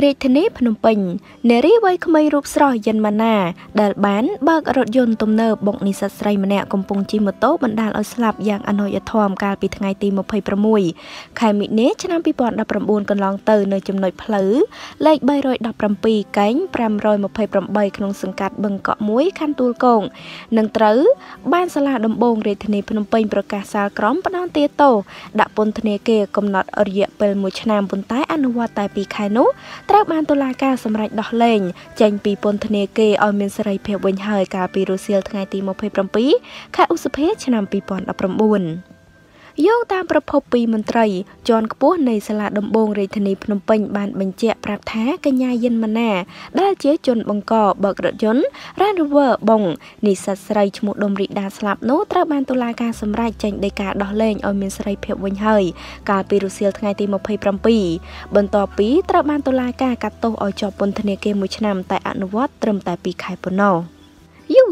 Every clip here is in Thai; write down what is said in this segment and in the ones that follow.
เรทเนพนมเปญเนรีไว้ขมายรูปสร้อยยันมานาเดินบ้านบักรถยนต์ตมเนบบกในสัตว์สไลด์มันแหนกมปงจิมโตบรรดาเอาสลับอย่างอนอยทอมการปีทงายตีมาเพยประมุยไข่มิเนชนะปีปอนดับประมูลกันลองเตยเนยจำนวนเพลือเลขใบรอยดับประมปีแกงแปรมรอยมาเพยประมใบขนมสังกัดบังเกาะมุ้ยคันตูกงนังตรื้อบ้านสลาดมบงเรทเนพนมเปญประกาศสารกร้อมปนอนเตโตดับปนธเนเกกำหนดอริยะเป็นมุชนามบนใต้อนุวัตายปีไข่นุตราบานตุลาการสำหรับดอกเลงแจงปีปนธเนเกอเมนสไรเพลวันเฮยกาปีรูเซียลทงายตีมอเพยปรมปีค่าอุสเพชชนำปีปอนอัปรมบุญโยงตามประพบปีมนตรีจอนกระปุกในสลาดมบงเรทนีพนมเปญบานบัญเจปรับแท้กันยาเย็นมาแน่ได้เจจนบังกอเบิกรถยนต์ร้านรูเวอร์บงนิสัสไรชมุดดมริดาสลับโนตราบานตุลาการสำหรับแจงเดกาดอกเลงอเมนสไรเพลวันเฮยกาปีรูเซียลทงายตีมอเพยปรมปีบนต่อปีตราบานตุลาการกัตโตอจอบปนธเนเกมุชนำแต่อนุวัตเติมแต่ปีขายปนเอายู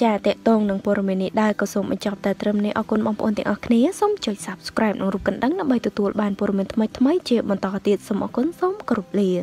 จาเตะตรงนังปรเมนิได้ก็ส่งมาจอบแต่เติมในอกุลมอมปนแต่อคเนี้ยส้มจอย subscribe นังรูปกันดังนับใบตัวบานปรเมนทำไมเจ็บมันต่อติดสมอกุลส้มกรุบเลีย